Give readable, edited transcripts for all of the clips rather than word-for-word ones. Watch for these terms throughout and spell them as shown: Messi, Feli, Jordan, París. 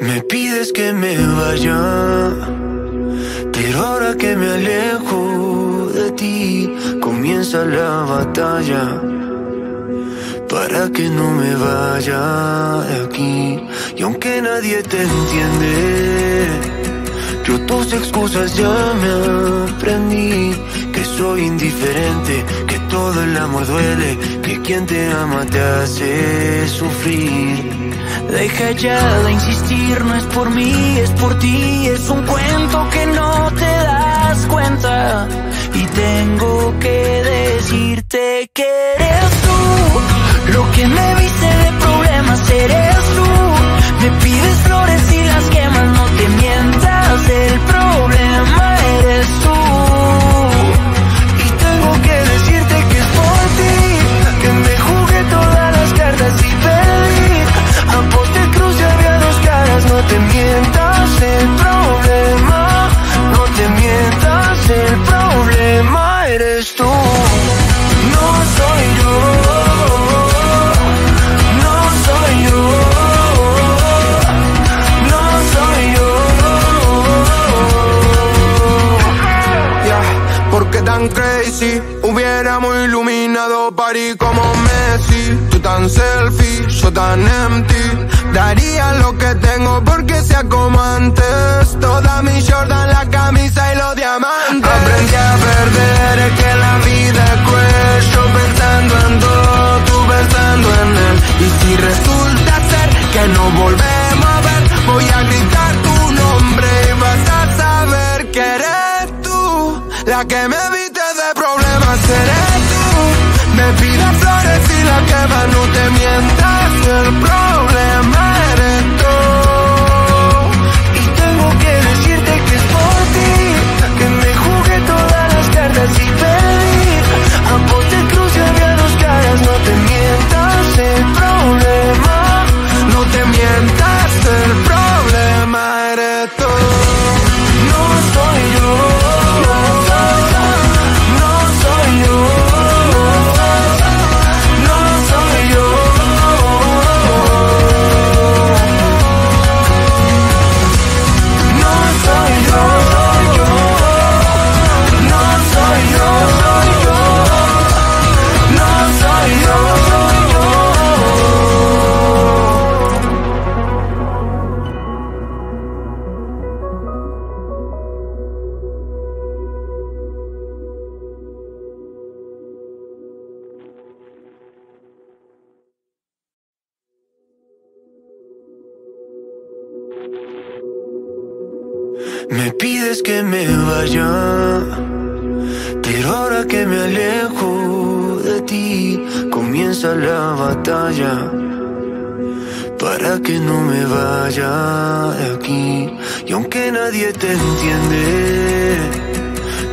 Me pides que me vaya, pero ahora que me alejo de ti, comienza la batalla para que no me vaya de aquí. Y aunque nadie te entiende, yo tus excusas ya me aprendí. Que soy indiferente, que todo el amor duele, que quien te ama te hace sufrir. Deja ya de insistir, no es por mí, es por ti. Es un cuento que no te das cuenta. Y tengo que decirte que eres tú lo que me viste de problemas, eres tú. Me pides flores y las quemas, no te mientas, el problema eres tú. Y tengo que decirte que es por ti, que me jugué todas las cartas y perdí. Aposté cruz y había dos caras, no te mientas, el problema, no te mientas, el problema eres tú. No soy yo, no soy yo, no soy yo. Yeah, porque tan crazy, hubiéramos iluminado París como Messi. Tú tan selfie, yo tan empty. Daría lo que tengo porque sea como antes. Toda mi Jordan, la camisa y los diamantes. Aprendí a perder, es que la vida es cruel. Yo pensando en todo, tú pensando en él. Y si resulta ser que no volvemos a ver, voy a gritar tu nombre y vas a saber que eres tú la que me viste de problemas, eres tú. Me pidas flores y la quemas, no te mientas, el problema eres tú. Y tengo que decirte que es por ti, que me jugué todas las cartas y perdí. Aposté cruz y había dos caras, no te mientas, el problema, no te mientas, el problema eres tú. No soy yo. Me pides que me vaya, pero ahora que me alejo de ti, comienza la batalla para que no me vaya de aquí. Y aunque nadie te entiende,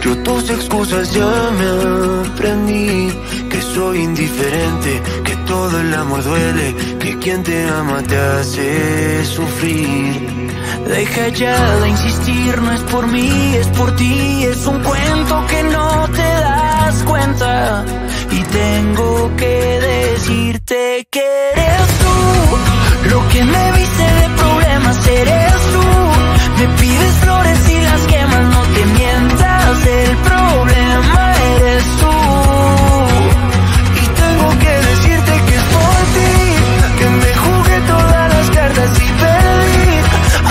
yo tus excusas ya me aprendí. Que soy indiferente, que todo el amor duele, que quien te ama te hace sufrir. Deja ya de insistir, no es por mí, es por ti. Es un cuento que no te das cuenta. Y tengo que decirte que eres tú lo que me viste de problemas, eres tú. Me pides flores y las quemas, no te mientas, el problema eres tú. Y tengo que decirte que es por ti, que me jugué todas las cartas y perdí.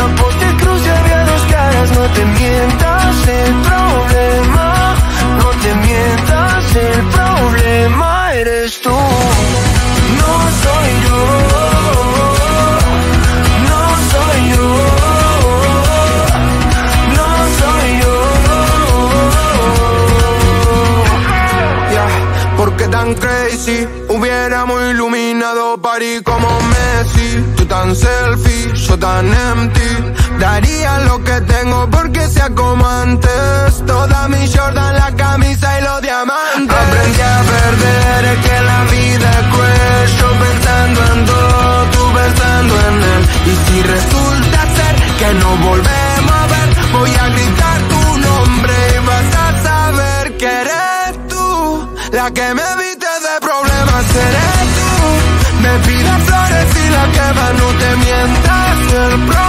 Aposté cruz y había dos caras, no te mientas, el problema, no te mientas, el problema eres tú. No soy yo, no soy yo, no soy yo. Yeah, porque tan crazy, hubiéramos iluminado París como Messi. Tú tan selfie, yo tan empty. Daría lo que tengo porque sea como antes. Toda mi Jordan, la camisa y los diamantes. Aprendí a perder, es que la vida es cruel. Yo pensando en todo, tú pensando en él. Y si resulta ser que no volvemos a ver, voy a gritar tu nombre y vas a saber que eres tú la que me viste de problemas, eres tú. Me pidas flores y la quemas, no te mientas, el pro.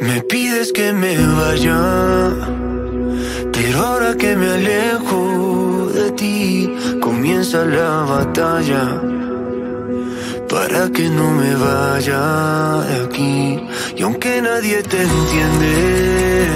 Me pides que me vaya, pero ahora que me alejo de ti, comienza la batalla para que no me vaya de aquí. Y aunque nadie te entiende,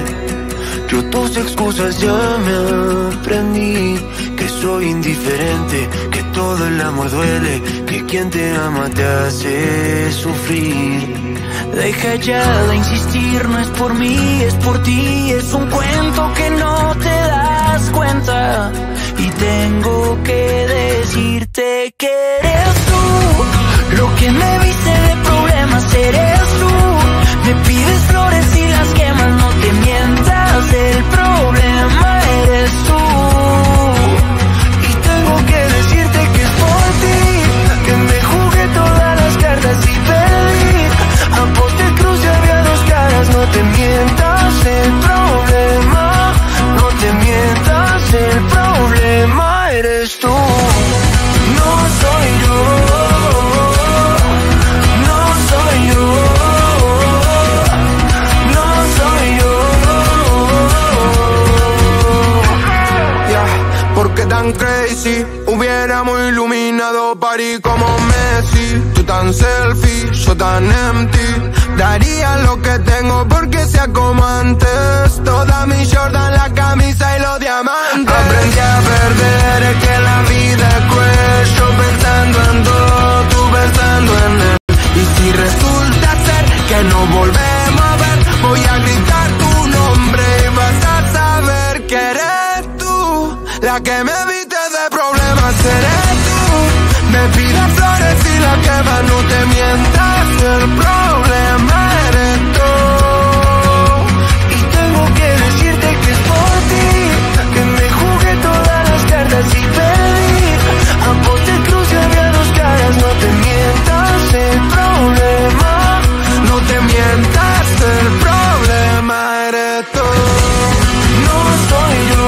yo tus excusas ya me aprendí. Que soy indiferente, que todo el amor duele, que quien te ama te hace sufrir. Deja ya de insistir, no es por mí, es por ti. Es un cuento que no te das cuenta. Y tengo que decirte que eres tú lo que me viste de problemas, eres tú. Me pides flores y las quemas, no te mientas, el problema eres tú. Y tengo que decirte que es por ti, que me jugué todas las cartas y perdí. Aposté cruz y había dos caras, no te mientas, el problema, no te mientas, el problema eres tú. No soy yo, no soy yo, no soy yo. Yeah, porque tan crazy, hubiéramos iluminado París como Messi. Tú tan selfie, yo tan empty. Daría lo que tengo porque sea como antes. Toda mi Jordan, la camisa y los diamantes. Aprendí a perder, es que la vida es cruel. Yo pensando en todo, tú pensando en él. Y si resulta ser que no volvemos a ver, voy a gritar tu nombre y vas a saber que eres tú la que me viste de problemas, eres tú. Me pidas flores y la quemas, no te mientas, el problema eres tú. Y tengo que decirte que es por ti, que me jugué todas las cartas y perdí. Aposté cruz y había dos caras, no te mientas, el problema, no te mientas, el problema eres tú. No soy yo.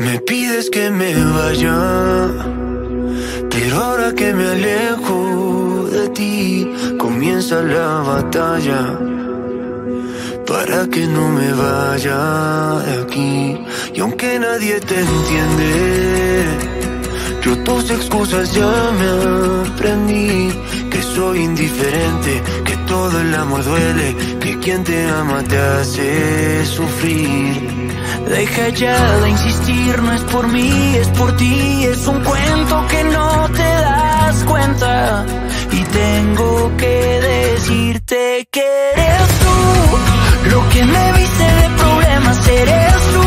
Me pides que me vaya, pero ahora que me alejo de ti, comienza la batalla para que no me vaya de aquí. Y aunque nadie te entiende, yo tus excusas ya me aprendí. Que soy indiferente, que todo el amor duele, que quien te ama te hace sufrir. Deja ya de insistir, no es por mí, es por ti. Es un cuento que no te das cuenta. Y tengo que decirte que eres tú lo que me viste de problemas, eres tú.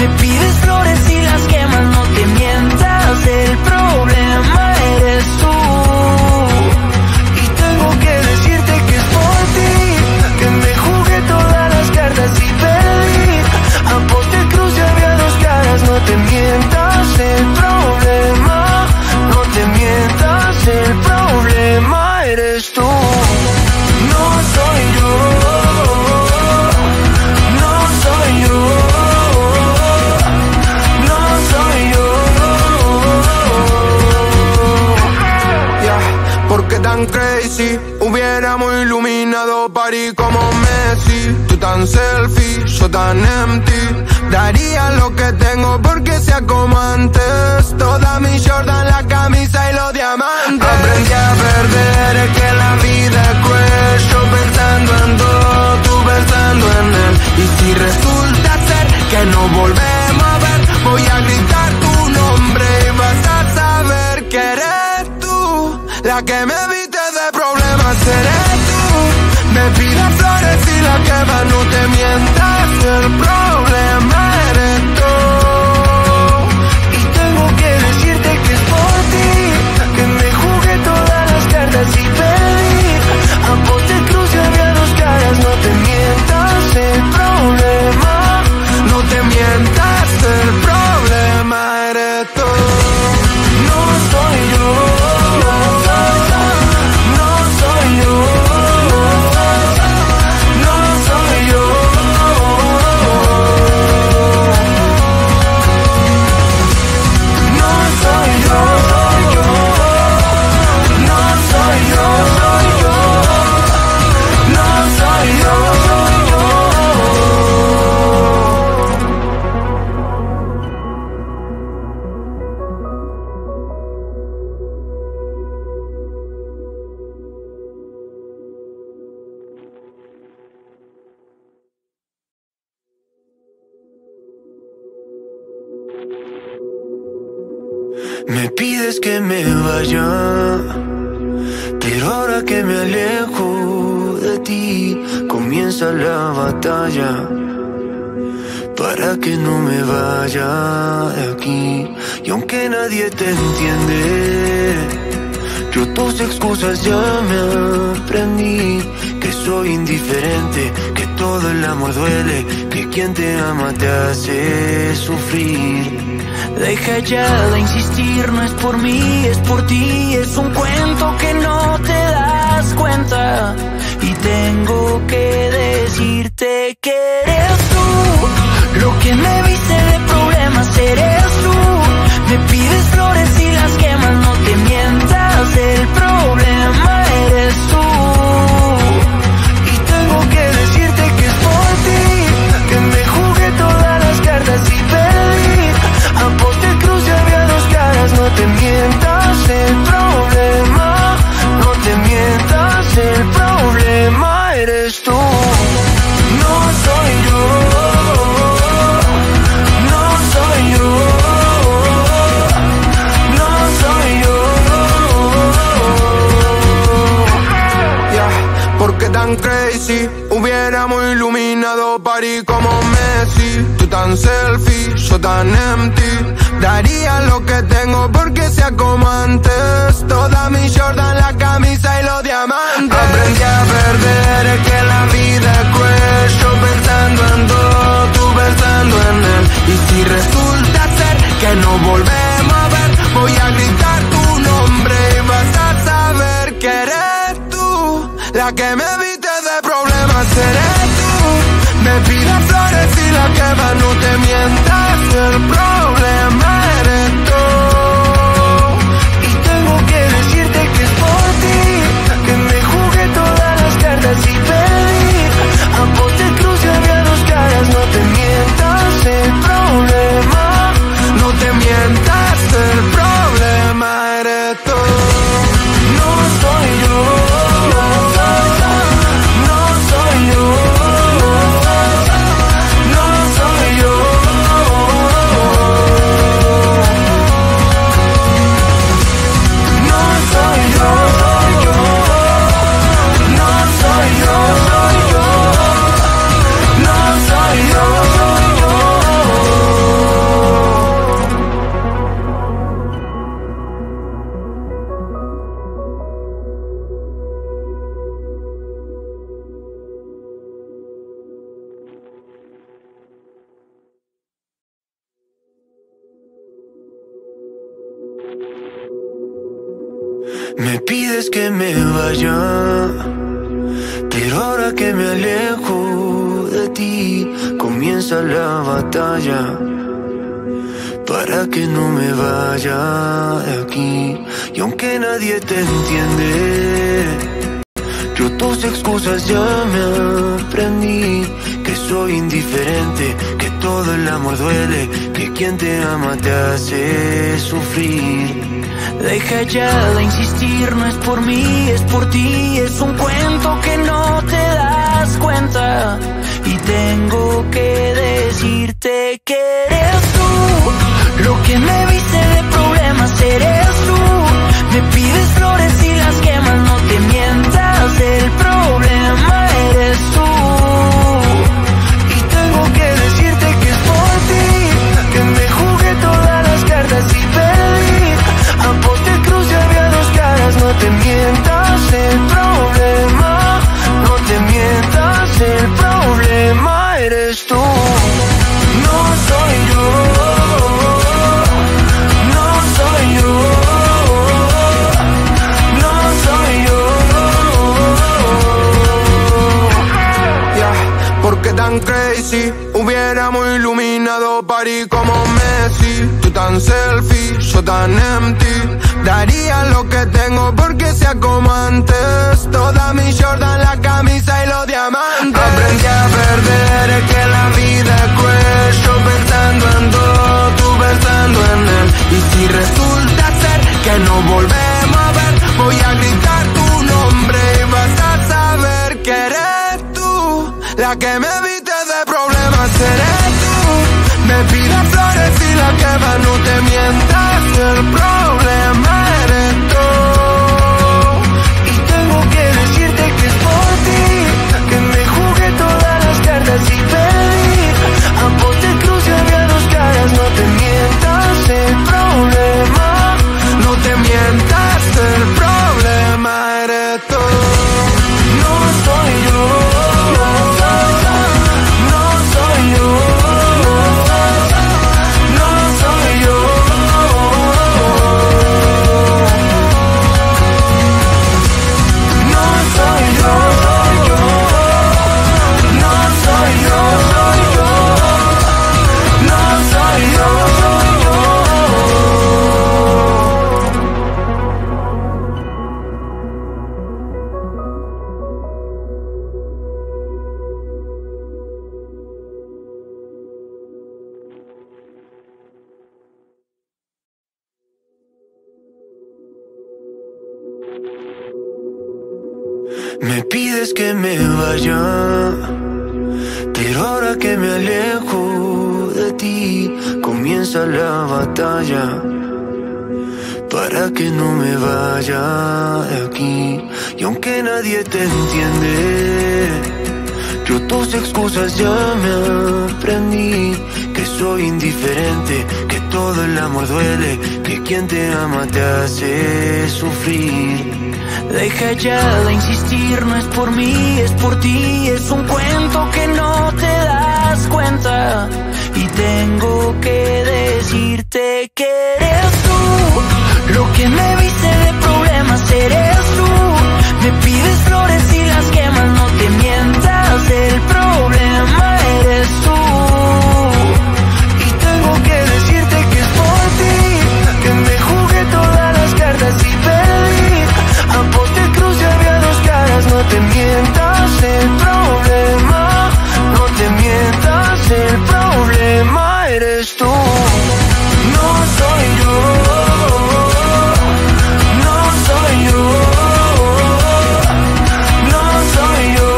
Me pides flores y las quemas, no te mientas, el problema eres tú. Y tengo que decirte que es por ti, que me jugué todas las cartas y perdí. Aposté cruz y había dos caras, no te mientas, el problema, no te mientas, el problema eres tú. No soy yo, no soy yo, no soy yo. Yeah, porque tan crazy, hubiéramos iluminado París como Messi. Tú tan selfie, yo tan empty. Daría lo que tengo porque sea como antes. Toda mi Jordan, la camisa y los diamantes. Aprendí a perder, es que la vida es cruel. Yo pensando en todo, tú pensando en él. Y si resulta ser que no volvemos a ver, voy a gritar tu nombre y vas a saber que eres tú la que me viste de problemas, eres tú. Me pidas flores y la quemas, no te mientas, el problema. Me pides que me vaya, pero ahora que me alejo de ti, comienza la batalla para que no me vaya de aquí. Y aunque nadie te entiende, yo tus excusas ya me aprendí. Que soy indiferente, que todo el amor duele, que quien te ama te hace sufrir. Deja ya de insistir, no es por mí, es por ti. Es un cuento que no te das cuenta. Y tengo que decirte que eres tú lo que me viste de problemas, eres tú. Me pides flores y las quemas, no te mientas, el problema eres tú. Y tengo que decirte que es por ti, que me jugué todas las cartas y perdí. Aposté cruz y había dos caras, no te mientas, el problema, no te mientas, el problema eres tú. No soy yo, no soy yo, no soy yo. Yeah. Porque tan crazy, hubiéramos iluminado París como Messi. Tú tan selfie, yo tan empty. Daría lo que tengo porque sea como antes. Toda mi Jordan, la camisa y los diamantes. Aprendí a perder, es que la vida es cruel. Yo pensando en todo, tú pensando en él. Y si resulta ser que no volvemos a ver, voy a gritar tu nombre y vas a saber que eres tú la que me viste de problemas, eres tú. Me pidas flores y la quemas, no te mientas, el problema eres tú. Y tengo que decirte que es por ti, que me jugué todas las cartas y perdí. Aposté cruz y había dos caras, no te mientas, el problema, no te mientas, el problema eres tú. No soy yo. Me pides que me vaya, pero ahora que me alejo de ti, comienza la batalla para que no me vaya de aquí. Y aunque nadie te entiende, yo tus excusas ya me aprendí. Que soy indiferente, que todo el amor duele, que quien te ama te hace sufrir. Deja ya de insistir, no es por mí, es por ti. Es un cuento que no te das cuenta. Y tengo que decirte que eres tú lo que me viste de problemas, eres tú. Me pides flores y las quemas, no te mientas, el problema eres tú. Y tengo que decirte que es por ti, que me jugué todas las cartas y perdí. Aposté cruz y había dos caras, no te mientas, el problema, no te mientas, el problema eres tú. No soy yo, no soy yo, no soy yo. Yeah. Porque tan crazy, hubiéramos iluminado París como Messi. Tú tan selfie, yo tan empty. Daría lo que tengo porque sea como antes. Toda mi Jordan, la camisa y los diamantes. Aprendí a perder, es que la vida es cruel. Yo pensando en todo, tú pensando en él. Y si resulta ser que no volvemos a ver, voy a gritar tu nombre y vas a saber que eres tú la que me viste de problemas, eres tú. Me pidas flores y la quema, no te mientas, el problema. Me pides que me vaya, pero ahora que me alejo de ti, comienza la batalla para que no me vaya de aquí. Y aunque nadie te entiende, yo tus excusas ya me aprendí. Que soy indiferente, que todo el amor duele, que quien te ama te hace sufrir. Deja ya de insistir, no es por mí, es por ti. Es un cuento que no te das cuenta. Y tengo que decirte que eres tú lo que me viste de problemas, eres tú. Me pides flores y las quemas, no te mientas, el problema eres tú. Y tengo que decirte que es por ti que me jugué todas las cartas y perdí. Aposté cruz y había dos caras, no te mientas, el problema, no te mientas, el problema eres tú. No soy yo, no soy yo, no soy yo.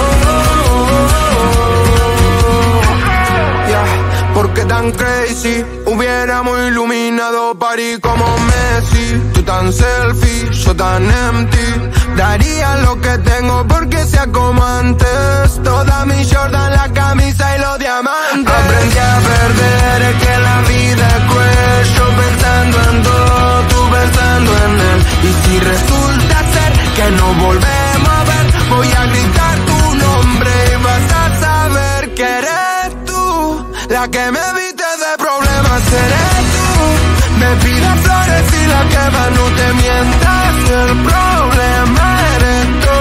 Yeah, porque tan crazy, hubiéramos iluminado París como Messi. Tú tan selfish, yo tan empty. Daría lo que tengo porque sea como antes. Toda mi Jordan, la camisa y los diamantes. Aprendí a perder, es que la vida es cruel. Yo pensando en todo, tú pensando en él. Y si resulta ser que no volvemos a ver, voy a gritar tu nombre y vas a saber que eres tú la que me viste de problemas, eres tú. Me pidas flores y la quema, no te mientas, el problema eres tú.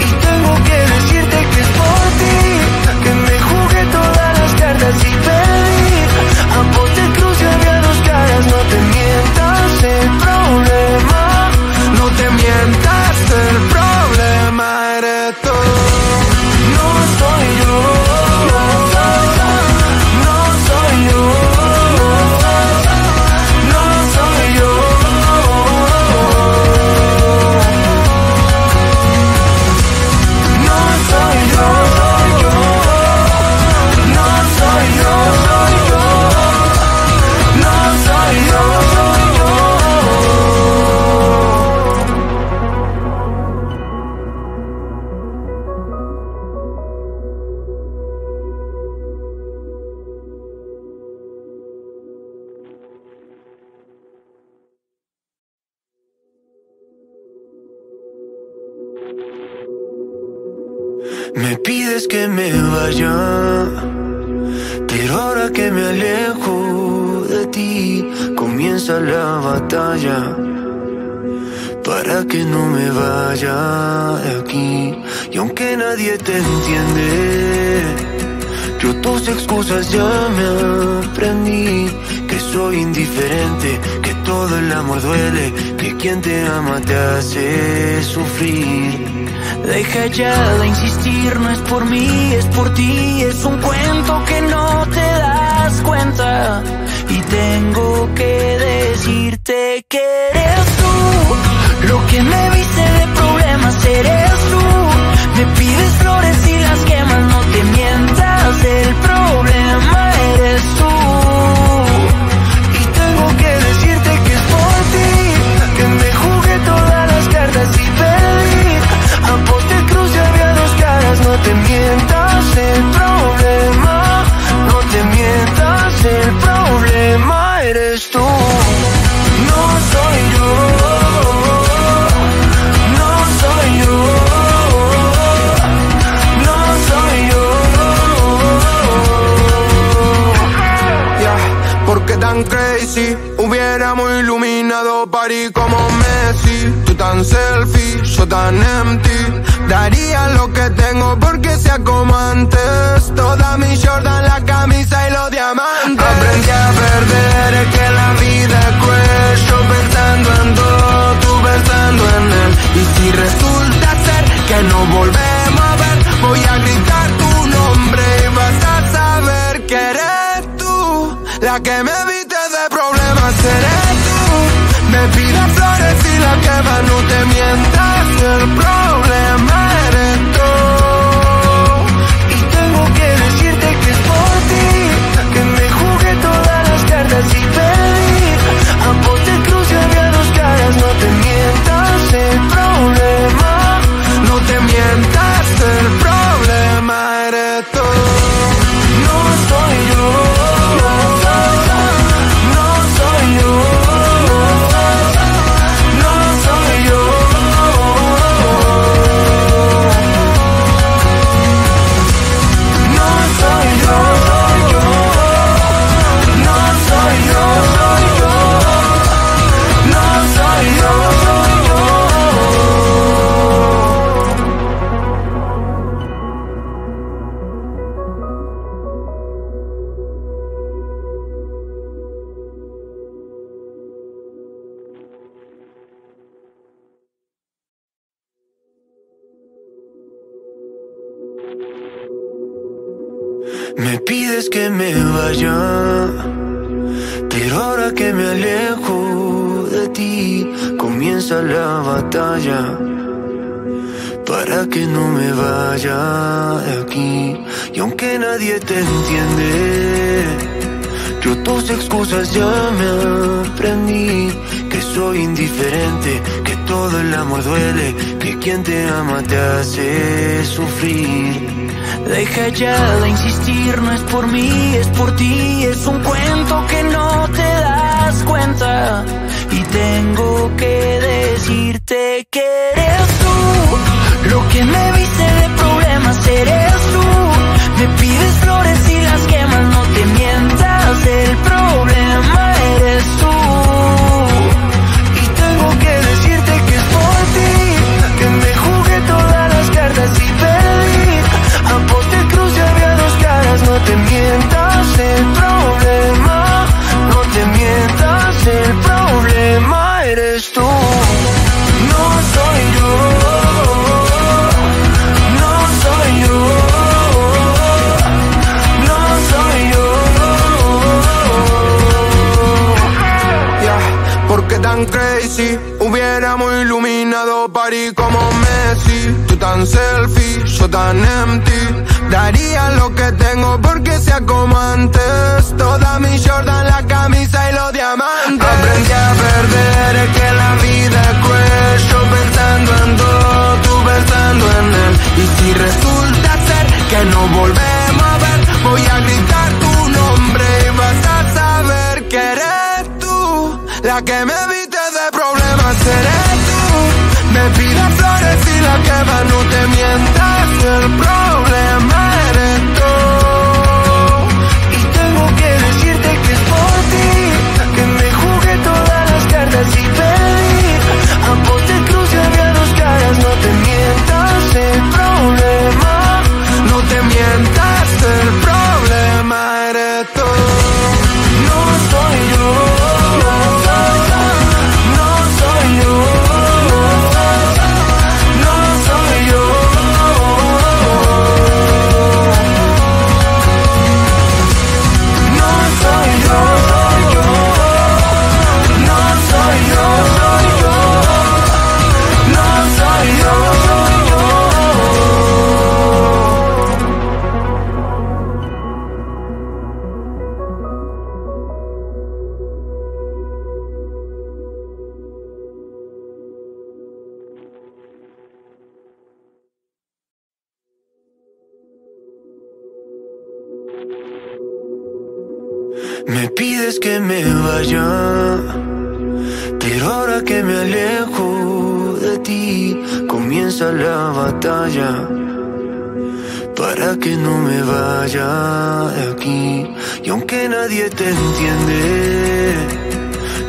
Y tengo que decirte que es por ti que me jugué todas las cartas y perdí. Aposté cruz y había dos caras, no te mientas, el problema, no te mientas, el problema eres tú. No soy yo, no soy yo. Me pides que me vaya, pero ahora que me alejo de ti, comienza la batalla para que no me vaya de aquí. Y aunque nadie te entiende, yo tus excusas ya me aprendí. Que soy indiferente, que todo el amor duele, que quien te ama te hace sufrir. Deja ya de insistir, no es por mí, es por ti. Es un cuento que no te das cuenta. Y tengo que decirte que eres tú lo que me viste de problemas, eres tú. Me pides flores y las quemas, no te mientas, el problema eres tú. Y tengo que decirte que es por ti que me jugué todas las cartas y perdí. Aposté cruz y había dos caras, no te mientas, el problema, no te mientas, el problema eres tú. No soy yo, no soy yo, no soy yo. Yeah, porque tan crazy, hubiéramos iluminado París como Messi. Tú tan selfish, yo tan empty. Daría lo que tengo porque sea como antes. Toda mi Jordan, la camisa y los diamantes. Aprendí a perder, es que la vida es cruel. Yo pensando en todo, tú pensando en él. Y si resulta ser que no volvemos a ver, voy a gritar tu nombre y vas a saber que eres tú la que me viste de problemas, eres tú. Me pidas flores y la quema, no te mientas, el problema. Me pides que me vaya, pero ahora que me alejo de ti, comienza la batalla para que no me vaya de aquí. Y aunque nadie te entiende, yo tus excusas ya me aprendí. Que soy indiferente, que todo el amor duele, que quien te ama te hace sufrir. Deja ya de insistir, no es por mí, es por ti. Es un cuento que no te das cuenta. Y tengo que decirte que eres tú lo que me viste de problemas, eres tú. Me pides flores y las quemas, no te mientas, el problema eres tú. Y tengo que decirte que es por ti que me jugué todas las cartas y perdí. Aposté cruz y había dos caras, no te mientas, el problema, no te mientas, el problema eres tú. No soy yo, no soy yo, no soy yo. Yeah, porque tan crazy, hubiéramos iluminado París como Messi. Tú tan selfie, yo tan empty. Daría lo que tengo porque sea como antes. Toda mi Jordan, la camisa y los diamantes. Aprendí a perder, es que la vida es cruel. Yo pensando en todo, tú pensando en él. Y si resulta ser que no volvemos a ver, voy a gritar tu nombre y vas a saber que eres tú la que me viste de problemas, eres tú. Me pidas flores y la quemas, no te mientas, el problema eres tú. Y tengo que decirte que es por ti que me jugué todas las cartas y perdí. Aposté cruz y había dos caras, no te mientas, el problema, no te mientas, el problema eres tú. No soy yo. Me pides que me vaya, pero ahora que me alejo de ti, comienza la batalla para que no me vaya de aquí. Y aunque nadie te entiende,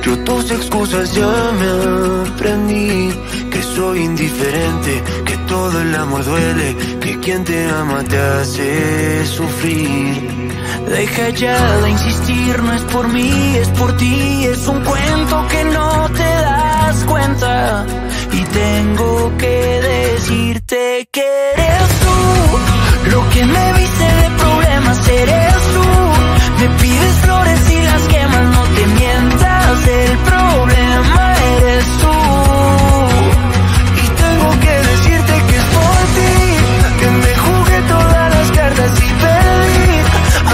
yo tus excusas ya me aprendí. Que soy indiferente, que todo el amor duele, que quien te ama te hace sufrir. Deja ya de insistir, no es por mí, es por ti. Es un cuento que no te das cuenta. Y tengo que decirte que eres tú lo que me viste de problemas, eres tú. Me pides flores y las quemas, no te mientas, el problema eres tú. Y tengo que decirte que es por ti que me jugué todas las cartas y perdí.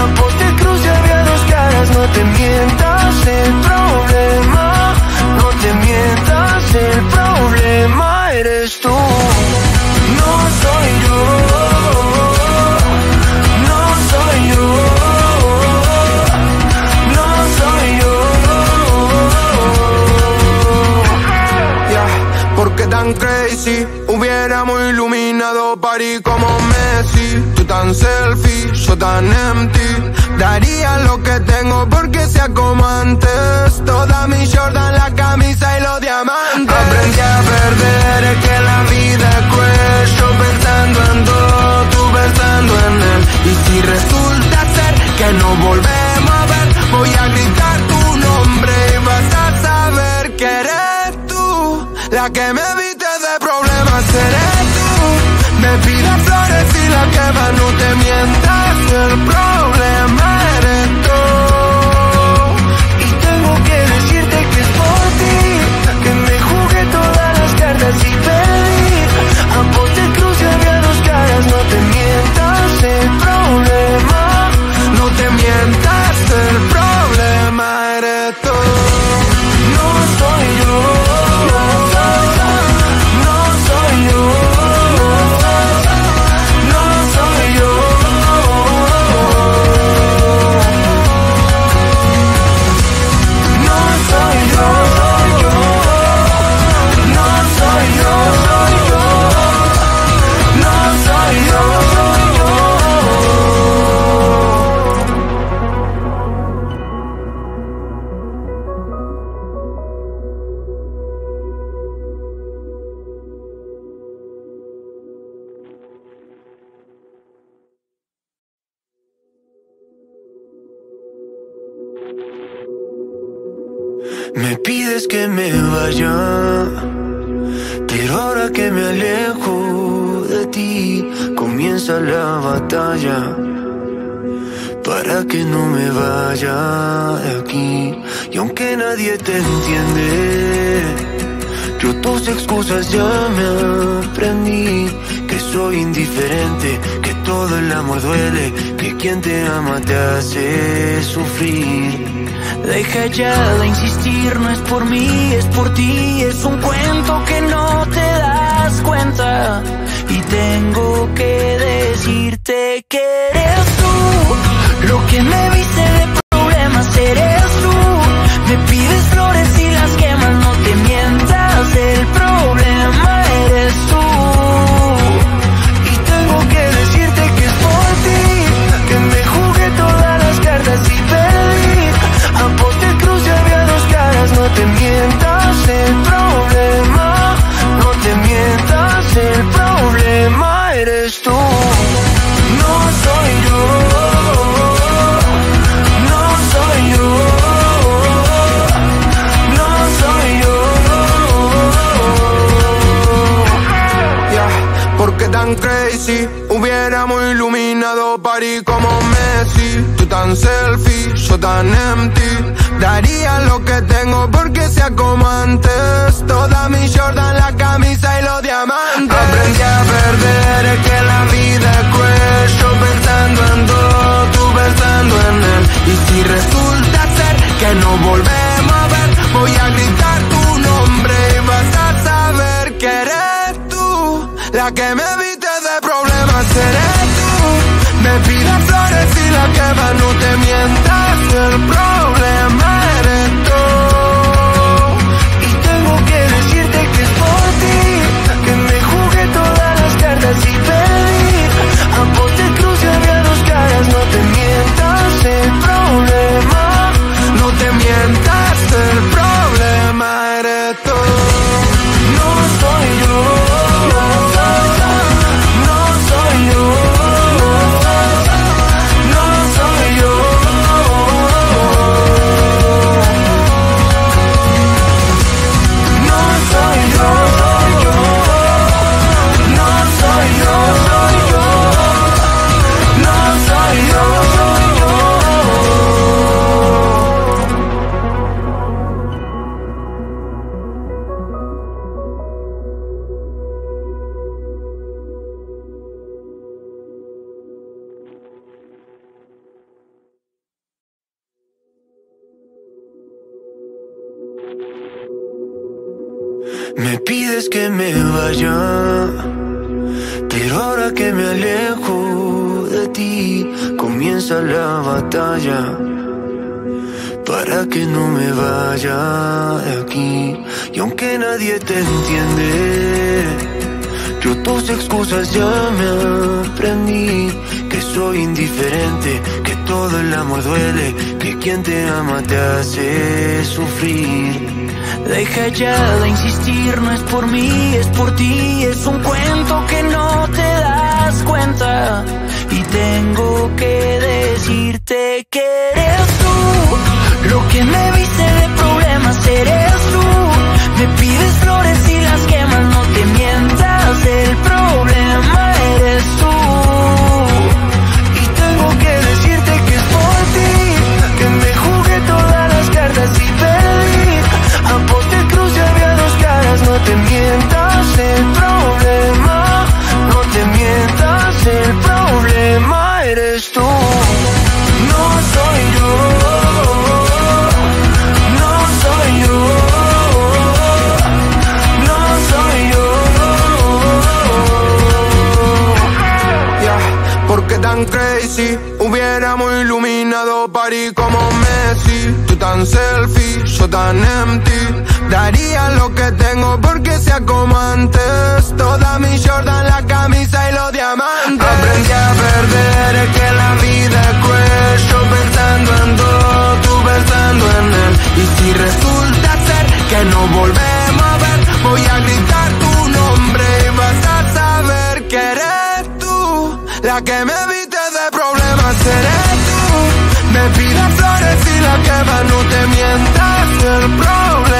Aposté cruz y había dos caras, no te mientas, el problema, no te mientas, el problema eres tú. No soy yo, no soy yo, no soy yo. Yeah, porque tan crazy, hubiéramos iluminado París como Messi. Tú tan selfie, yo tan empty. Daría lo que tengo porque sea como antes. Toda mi Jordan, la camisa y los diamantes. Aprendí a perder, es que la vida es cruel. Yo pensando en todo, tú pensando en él. Y si resulta ser que no volvemos a ver, voy a gritar tu nombre y vas a saber que eres tú la que me viste de problemas, eres tú. Me pidas flores y la quemas, no te mientas, el pro. me pides que me vaya, pero ahora que me alejo de ti, comienza la batalla para que no me vaya de aquí. Y aunque nadie te entiende, yo tus excusas ya me aprendí. Que soy indiferente, que todo el amor duele, que quien te ama te hace sufrir. Deja ya de insistir, no es por mí, es por ti. Es un cuento que no te das cuenta. Y tengo que decirte que eres tú lo que me viste de problemas, eres tú. Me pides flores y las quemas, no te mientas, el problema eres tú. Y tengo que decirte que es por ti, que me jugué todas las cartas y perdí. Aposté cruz y había dos caras, no te mientas, el problema, no te mientas, el problema eres tú. No soy yo, no soy yo, no soy yo. Yeah, porque tan crazy, hubiéramos iluminado París como Messi. Tú tan selfie, yo tan empty. Daría lo que tengo porque sea como antes. Toda mi Jordan, la camisa y los diamantes. Aprendí a perder, es que la vida es cruel. Yo pensando en todo, tú pensando en él. Y si resulta ser que no volvemos a ver, voy a gritar tu nombre y vas a saber que eres tú la que me viste de problemas, eres tú. Me pidas flores y la quemas, no te mientas, el problema eres tú. Y tengo que decirte que es por ti, que me jugué todas las cartas y perdí. Aposté cruz y había dos caras, no te mientas, el problema, no te mientas, el problema eres tú. No soy yo, no soy yo. Me pides que me vaya, pero ahora que me alejo de ti, comienza la batalla para que no me vaya de aquí. Y aunque nadie te entiende, yo tus excusas ya me aprendí. Que soy indiferente, que todo el amor duele, que quien te ama te hace sufrir. Deja ya de insistir, no es por mí, es por ti. Es un cuento que no te das cuenta. Y tengo que decirte que eres tú lo que me viste de problemas, eres tú. Me pides flores y las quemas, no te mientas, el problema eres tú. Y tengo que decirte que es por ti, que me jugué todas las cartas y perdí. Aposté cruz y había dos caras, no te mientas, el problema, no te mientas, el problema eres tú. No soy yo, no soy yo, no soy yo. Yeah, porque tan crazy, hubiéramos iluminado París como Messi. Tú tan selfie, yo tan empty. Daría lo que tengo porque sea como antes. Toda mi Jordan, la camisa y los diamantes. Aprendí a perder, es que la vida es cruel. Yo pensando en todo, tú pensando en él. Y si resulta ser que no volvemos a ver, voy a gritar tu nombre y vas a saber que eres tú la que me viste de problemas, eres tú. Me pidas flores y la quemas, no te mientas, el problema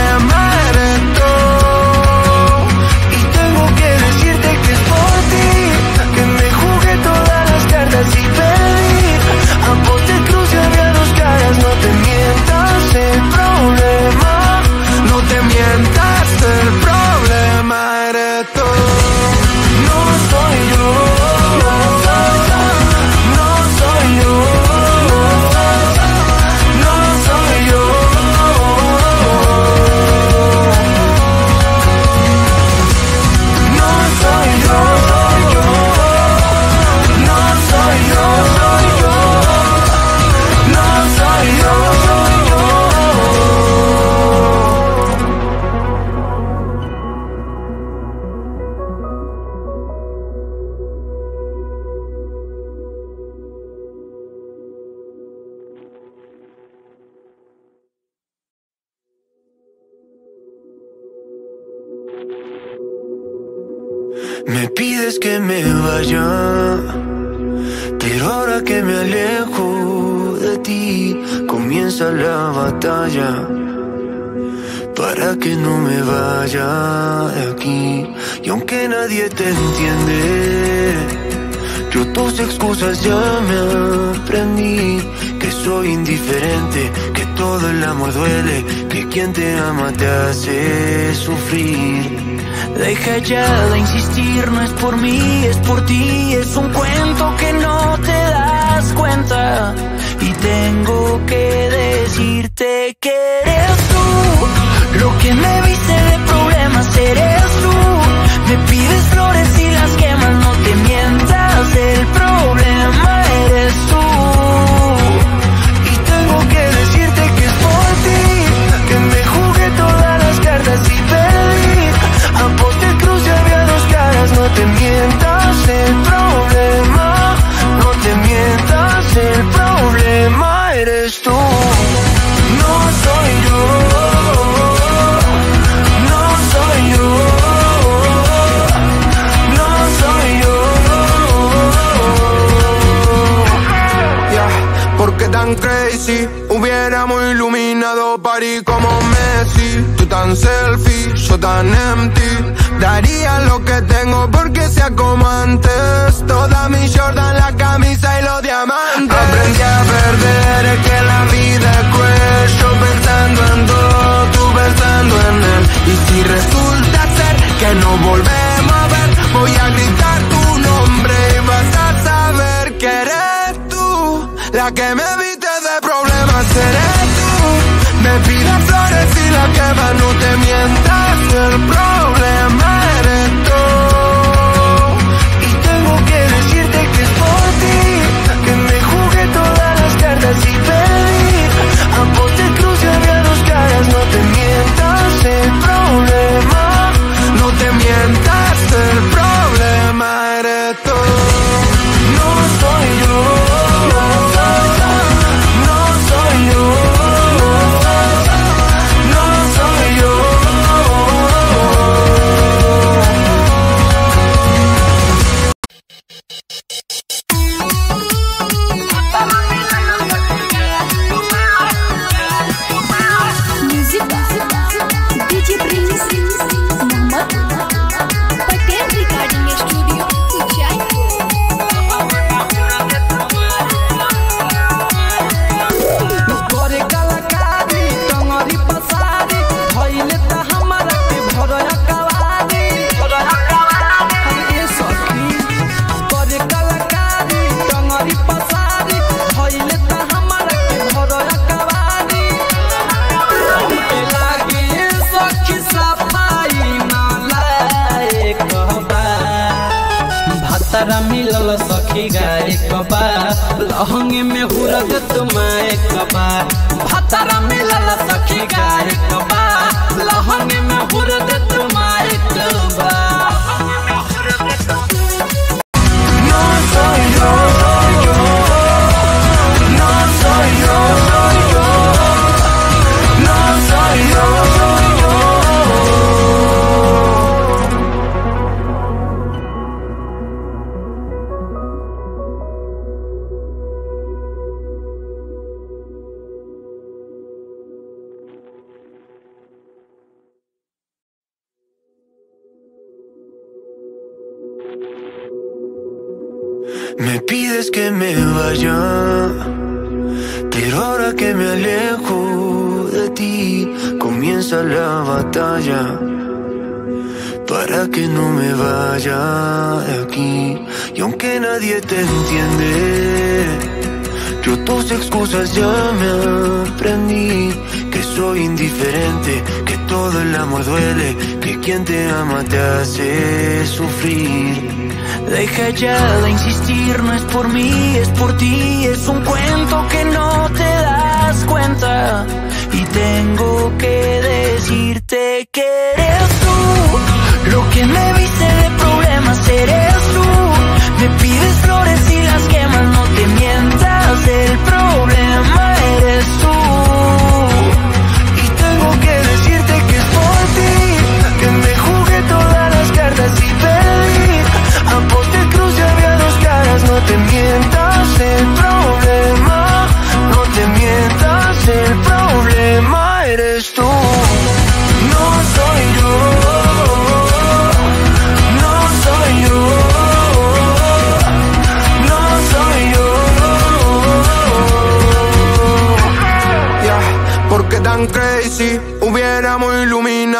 Me pides que me vaya, pero ahora que me alejo de ti, comienza la batalla para que no me vaya de aquí. Y aunque nadie te entiende, yo tus excusas ya me aprendí. Que soy indiferente, que todo el amor duele, que quien te ama te hace sufrir. Deja ya de insistir, no es por mí, es por ti. Es un cuento que no te das cuenta. Y tengo que decirte que eres tú lo que me viste de problemas, eres tú. Me pides flores y las quemas, no te mientas, el problema eres tú. Y tengo que decirte que es por ti, que me jugué todas las cartas y perdí. Aposté cruz y había dos caras, no te mientas, el problema, no te mientas, el problema eres tú. No soy yo, no soy yo, no soy yo. Yeah, porque tan crazy, hubiéramos iluminado París como Messi. Tú tan selfie, yo tan empty. Daría lo que tengo porque sea como antes. Toda mi Jordan, la camisa y los diamantes. Aprendí a perder, es que la vida es cruel. Yo pensando en todo, tú pensando en él. Y si resulta ser que no volvemos a ver, voy a gritar tu nombre y vas a saber que eres tú la que me viste de problemas, eres tú. Me pidas flores y la quemas, no te mientas, el problema eres tú. Y tengo que decirte que es por ti, que me jugué todas las cartas y perdí. Aposté cruz y había dos caras, no te mientas, el problema, no te mientas, el problema eres tú. No soy yo. लहंगे में हुरत तुम्हें कपा भतरा मिलल सखी गार कपा लहंगे में हुरत तुम्हें कपा No soy yo, no soy yo, no soy yo. Me pides que me vaya, pero ahora que me alejo de ti, comienza la batalla para que no me vaya de aquí. Y aunque nadie te entiende, yo tus excusas ya me aprendí. Que soy indiferente, que todo el amor duele, que quien te ama te hace sufrir. Deja ya de insistir, no es por mí, es por ti. Es un cuento que no te das cuenta. Y tengo que decirte que eres tú lo que me viste de problemas, eres tú. Me pides flores y las quemas, no te mientas, el problema eres tú. Y tengo que decirte que es por ti, que me jugué todas las cartas y perdí.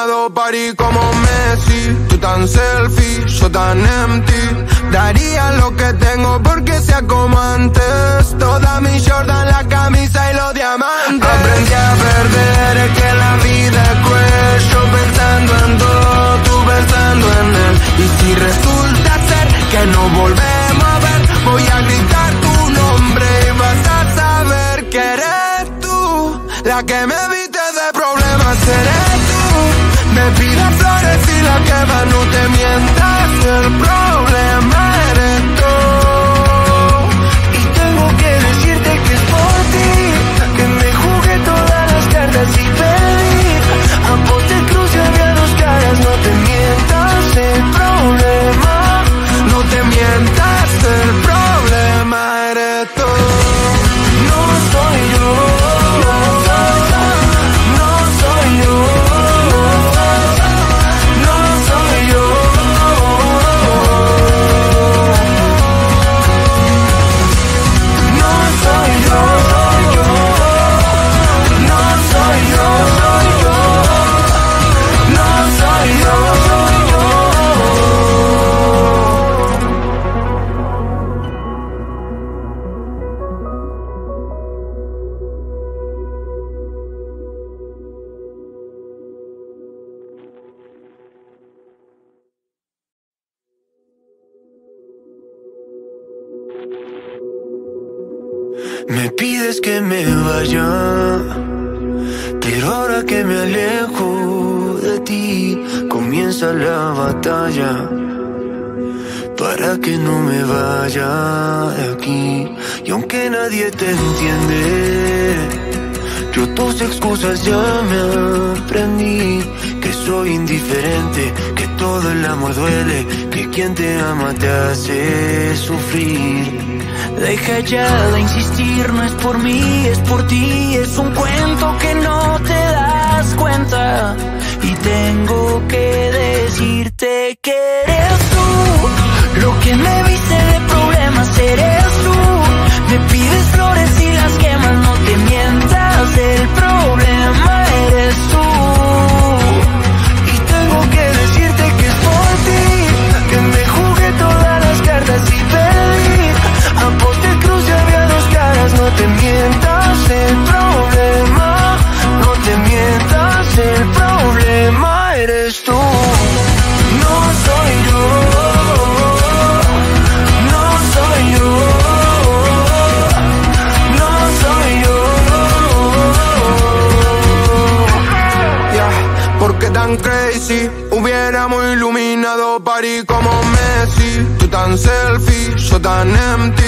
soñado París como Messi. Tú tan selfie, yo tan empty. Daría lo que tengo porque sea como antes. Toda mi Jordan, la camisa y los diamantes. Aprendí a perder, es que la vida es cruel. Yo pensando en todo, tú pensando en él. Y si resulta ser que no volvemos a ver, voy a gritar tu nombre y vas a saber que eres tú la que me viste de problemas. Eres tú, me pidas flores y la que va no te mientas. El problema eres tú. Y tengo que decirte que es por ti que me jugué todas las cartas y perdí. Ambos te cruzan a dos caras, no te mientas. El problema, no te mientas. El problema eres tú. No soy yo. Me pides que me vaya, pero ahora que me alejo de ti, comienza la batalla para que no me vaya de aquí. Y aunque nadie te entiende, yo tus excusas ya me aprendí. Que soy indiferente, que todo el amor duele, que quien te ama te hace sufrir. Deja ya de insistir, no es por mí, es por ti. Es un cuento que no te das cuenta. Y tengo que decirte que eres tú lo que me viste de problemas, eres tú. Me pides flores y las quemas, no te mientas. El problema eres tú. Y tengo que decirte que es por ti que me jugué todas las cartas y perdí. Ambos te cruz y había dos caras, no te mientas, el problema, no te mientas, el problema eres tú, no soy yo, no soy yo, no soy yo. Yeah. Porque tan crazy, hubiéramos iluminado París como Messi, tú tan selfie, yo tan empty.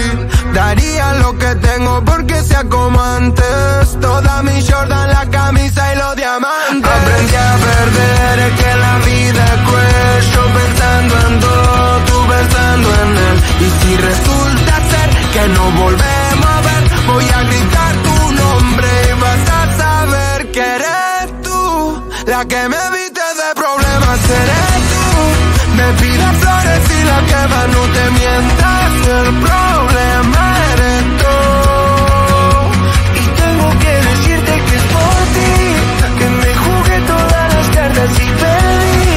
Daría lo que tengo porque sea como antes. Toda mi Jordan, la camisa y los diamantes. Aprendí a perder, es que la vida es cruel. Yo pensando en todo, tú pensando en él. Y si resulta ser que no volvemos a ver, voy a gritar tu nombre y vas a saber que eres tú la que me viste de problemas, eres tú. Me pidas flores y la que va no te mientas. El problema eres tú. Y tengo que decirte que es por ti que me jugué todas las cartas y perdí.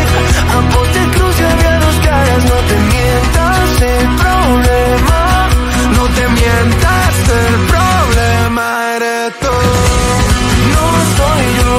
Ambos te cruz y había dos caras, no te mientas. El problema, no te mientas. El problema eres tú. No soy yo.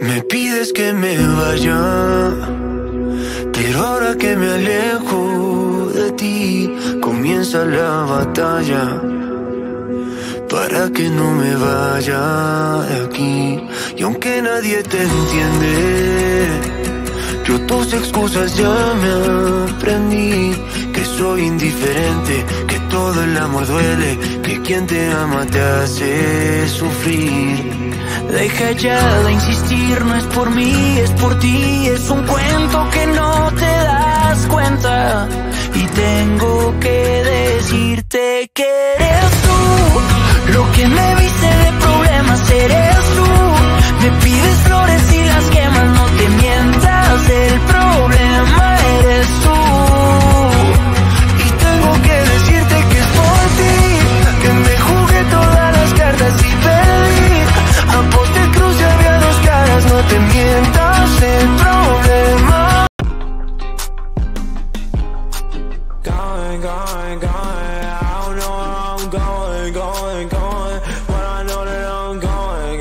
Me pides que me vaya, pero ahora que me alejo de ti, comienza la batalla para que no me vaya de aquí. Y aunque nadie te entiende, Yo tus excusas ya me aprendí, que soy indiferente, que todo el amor duele, que quien te ama te hace sufrir. Deja ya de insistir, no es por mí, es por ti. Es un cuento que no te das cuenta, y tengo que decirte que eres tú lo que me viste de problemas, eres tú. Me pides flores y las quemas, no te mientas, el problema eres tú. Y tengo que decirte que es por ti, que me jugué todas las cartas y perdí. Aposté cruz y había dos caras, no te mientas, el problema. Going, going, going, I don't know where I'm going, going, going, but I know that I'm going,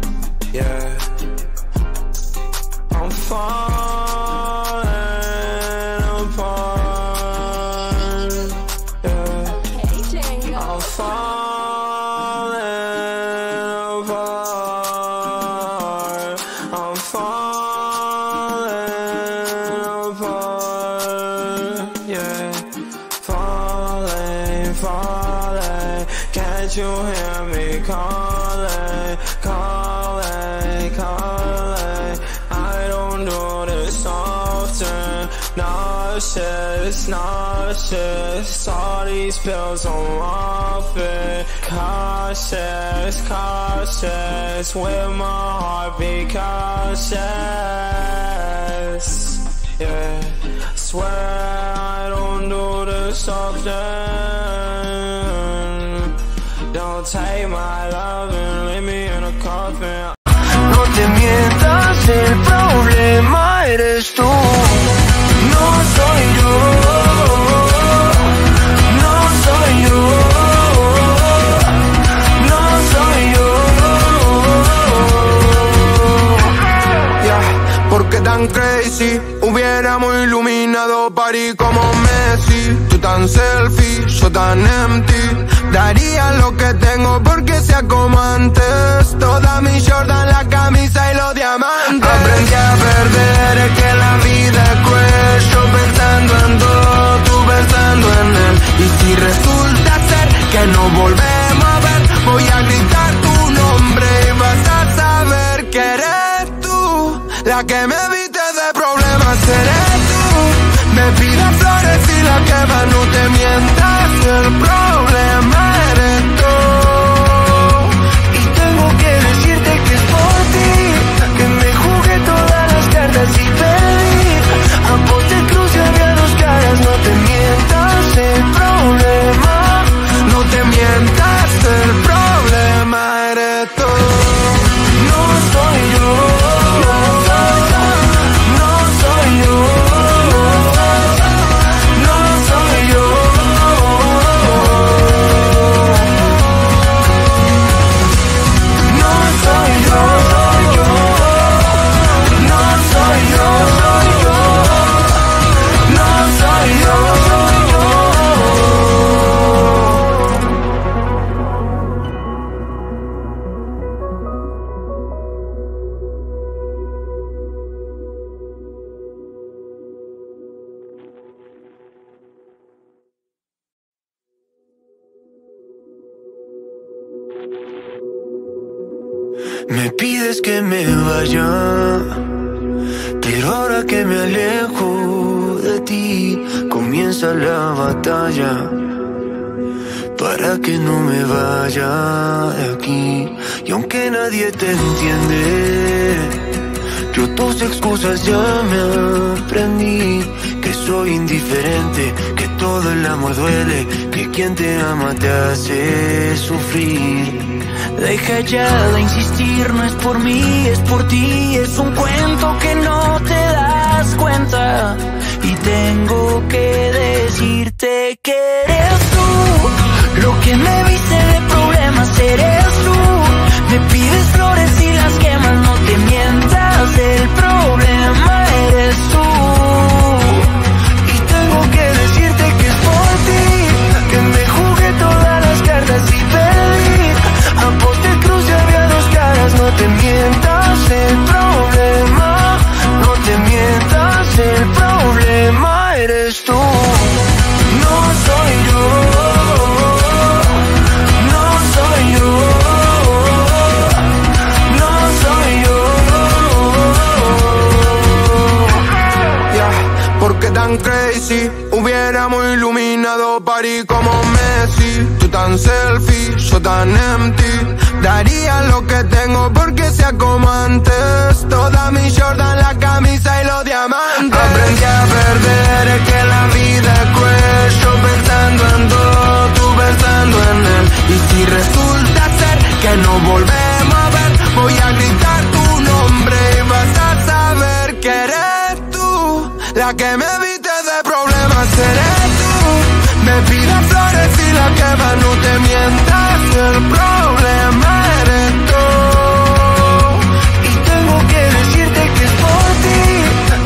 going, going, yeah, yeah. I'm falling apart, yeah, I'm falling apart, I'm falling apart, yeah. Falling, falling, can't you hear me calling, calling, calling? I don't do this often, nauseous, nauseous, all these pills I'm off it. Cautious, cautious, with my heart be cautious, yeah. Swear I don't do this often. Don't take my love and leave me in a coffin. No te mientas, el problema eres tú. No soy yo, no soy yo, no soy yo, yeah. ¿Por qué tan crazy? Hubiéramos iluminado París como Messi. Tú tan selfie, yo tan empty. Daría lo que tengo porque sea como antes. Toda mi Jordan, la camisa y los diamantes. Aprendí a perder, es que la vida es cruel. Yo pensando en todo, tú pensando en él. Y si resulta ser que no volvemos a ver, voy a gritar tu nombre y vas a saber que eres tú la que me viste. Eres tú, me pidas flores y la quemas, no te mientas, el problema eres tú. Y tengo que decirte que es por ti, que me jugué todas las cartas y perdí. Aposté cruz y había dos caras, no te mientas, el problema, no te mientas, el problema eres tú. No soy yo. Me pides que me vaya, pero ahora que me alejo de ti, comienza la batalla para que no me vaya de aquí. Y aunque nadie te entiende, yo tus excusas ya me aprendí, que soy indiferente, que todo el amor duele, que quien te ama te hace sufrir. Deja ya de insistir, no es por mí, es por ti. Es un cuento que no te das cuenta, y tengo que decirte que eres tú lo que me viste de problemas, eres tú. Me pides flores y las quemas, no te mientas, el problema eres tú. Y tengo que decirte que es por ti, que me jugué todas las cartas y perdí. Aposté cruz y había dos caras, no te mientas. tan crazy. Hubiéramos iluminado París como Messi. Tú tan selfie, yo tan empty. Daría lo que tengo porque sea como antes. Toda mi Jordan, la camisa y los diamantes. Aprendí a perder, es que la vida es cruel. Yo pensando en todo, tú pensando en él. Y si resulta ser que no volvemos a ver, voy a gritar tu nombre y vas a saber que eres tú la que me viste de problemas. Eres tú, me pidas flores y la que va no te mientas. El problema eres tú. Y tengo que decirte que es por ti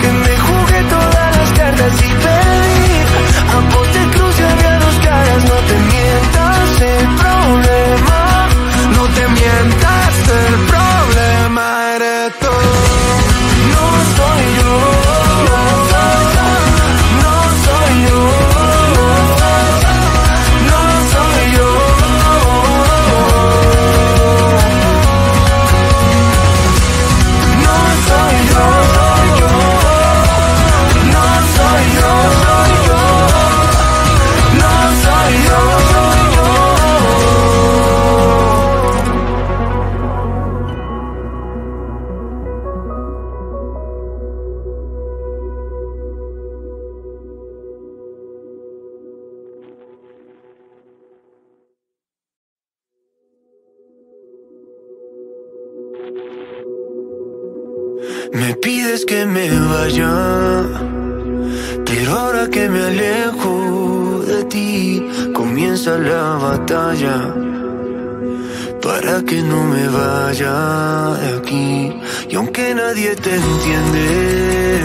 que me jugué todas las cartas y perdí. Aposté cruz y había dos caras. No te mientas, el problema. No te mientas, el problema eres tú. No soy yo. Me pides que me vaya, pero ahora que me alejo de ti, comienza la batalla para que no me vaya de aquí. Y aunque nadie te entiende,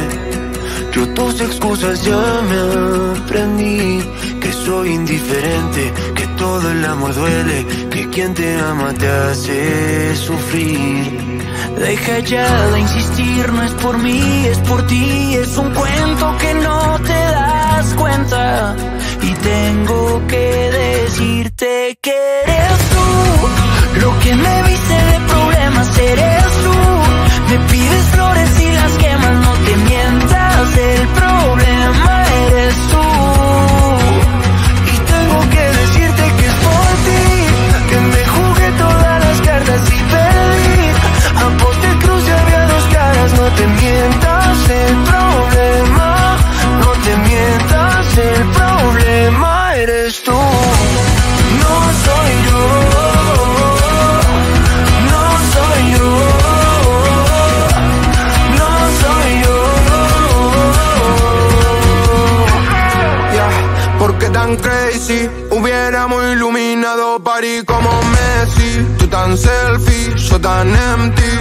yo tus excusas ya me aprendí. Que soy indiferente, que todo el amor duele, que quien te ama te hace sufrir. Deja ya de insistir, no es por mí, es por ti. Es un cuento que no te das cuenta. Y tengo que decirte que eres tú lo que me viste de problemas, eres tú. Me pides flores y las quemas, no te mientas. El problema eres tú. Y tengo que decirte que es por ti que me jugué todas las cartas y perdí. Aposté cruz y había dos caras. No te mientas, el problema. No te mientas, el problema eres tú. No soy yo. Tan crazy, hubiéramos iluminado París como Messi. Tú tan selfie, yo tan empty.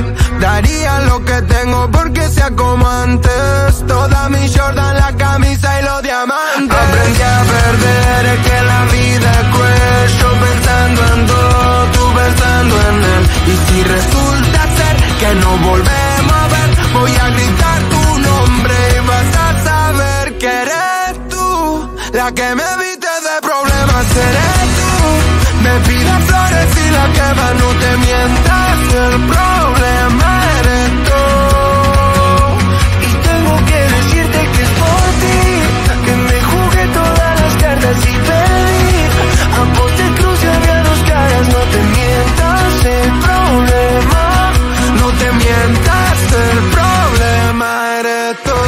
Daría lo que tengo porque sea como antes. Toda mi Jordan, la camisa y los diamantes. Aprendí a perder, es que la vida es cruel. Yo pensando en todo, tú pensando en él. Y si resulta ser que no volvemos a ver, voy a gritar tu nombre y vas a saber que eres tú la que me vi. Eres tú, me pidas flores y la que va no te mientas. El problema eres tú. Y tengo que decirte que es por ti que me jugué todas las cartas y perdí. Aposté cruz y había dos caras. No te mientas, el problema. No te mientas, el problema eres tú.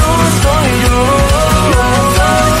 No soy yo. No soy yo.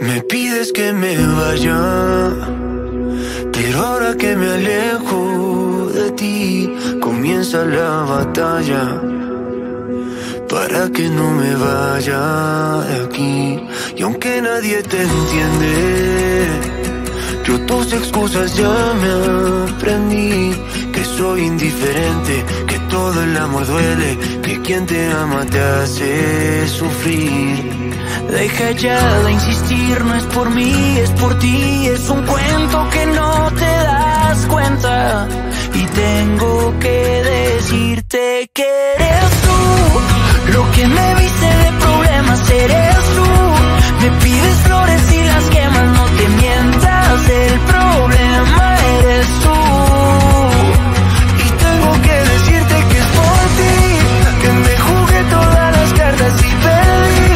Me pides que me vaya, pero ahora que me alejo de ti, comienza la batalla para que no me vaya de aquí. Y aunque nadie te entiende, yo tus excusas ya me aprendí. Que soy indiferente, que todo el amor duele, que quien te ama te hace sufrir. Deja ya de insistir, no es por mí, es por ti. Es un cuento que no te das cuenta. Y tengo que decirte que eres tú lo que me viste de problemas, eres tú. Me pides flores y las quemas, no te mientas, el problema eres tú. Y tengo que decirte que es por ti, que me jugué todas las cartas y perdí.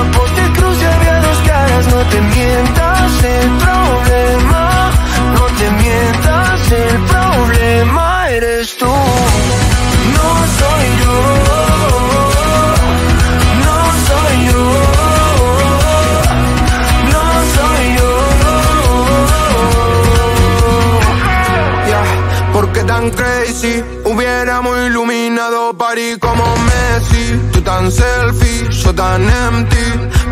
Aposté cruz y había dos caras, no te mientas, el problema. No te mientas, el problema eres tú. No soy yo, no soy yo, no soy yo. Yeah, porque tan crazy, hubiéramos iluminado París como Messi. Tú tan selfie, yo tan empty.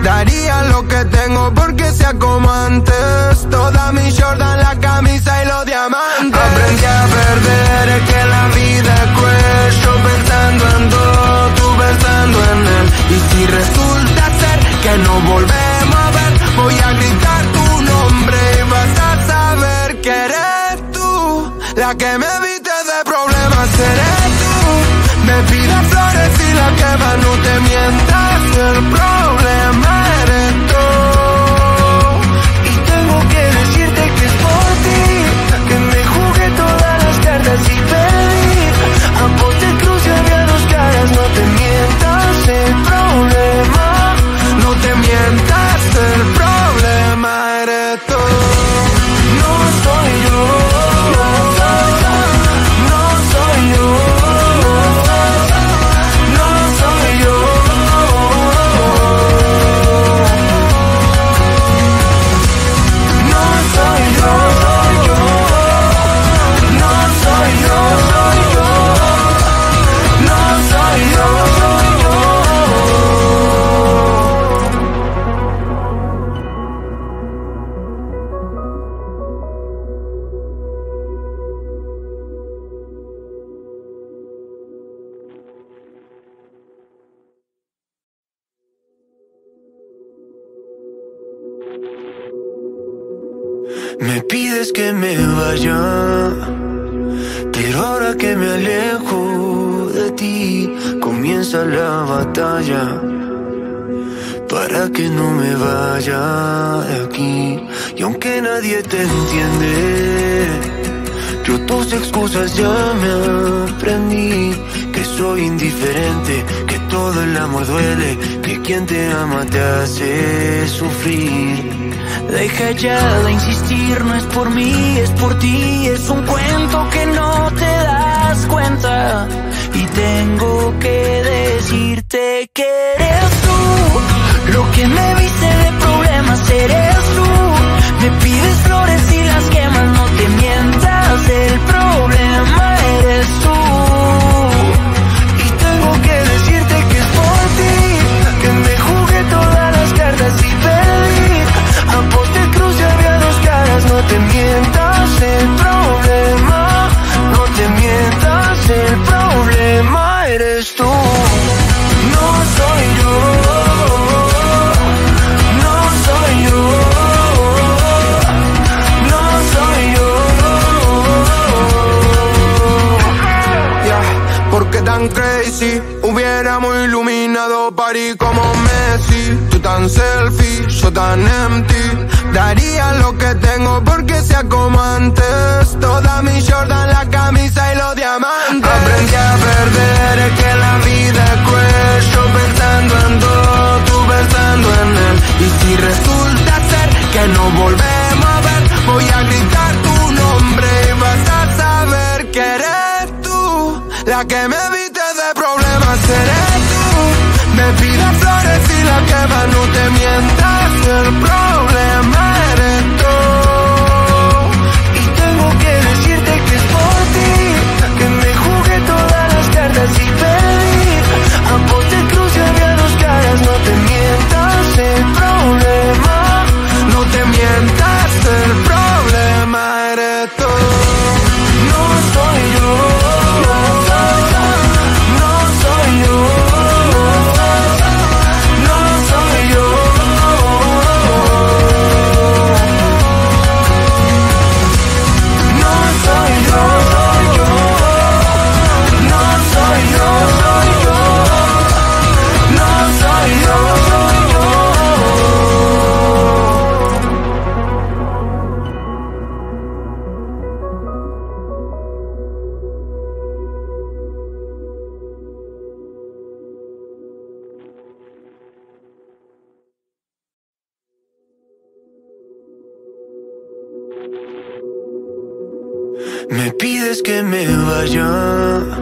Daría lo que tengo porque sea como antes. Toda mi Jordan, la camisa y los diamantes. Aprendí a perder, es que la vida es cruel. Yo pensando en todo, tú pensando en él. Y si resulta ser que no volvemos a ver, voy a gritar tu nombre y vas a saber que eres tú la que me viste de problemas, eres tú. Me pidas flores y la quemas, no te mientas, el problema eres tú. Y tengo que decirte que es por ti, que me jugué todas las cartas y perdí. Aposté cruz y había dos caras, no te mientas, el problema. No te mientas, el problema eres tú. No soy yo, no soy yo. Me pides que me vaya, pero ahora que me alejo de ti, comienza la batalla para que no me vaya de aquí. Y aunque nadie te entiende, yo tus excusas ya me aprendí. Que soy indiferente, que todo el amor duele, que quien te ama te hace sufrir. Deja ya de insistir, no es por mí, es por ti. Es un cuento que no te das cuenta. Y tengo que decirte que eres tú lo que me viste de problemas, eres tú. Me pides flores y las quemas, no te mientas, el problema eres tú. Y tengo que decirte que es por ti, que me jugué todas las cartas y perdí. Aposté cruz y había dos caras, no te mientas, el problema. No te mientas, el problema eres tú. No soy yo, no soy yo, no soy yo. Yeah, porque tan crazy, hubiéramos iluminado París como Messi. Tú tan selfie, yo tan empty. Daría lo que tengo porque sea como antes. Toda mi Jordan, la camisa y los diamantes. Aprendí a perder, es que la vida es cruel. Yo pensando en todo, tú pensando en él. Y si resulta ser que no volvemos a ver, voy a gritar tu nombre y vas a saber que eres tú la que me viste de problemas, eres tú. Me pidas flores y la quemas, no te mientas, el problema. Me pides que me vaya.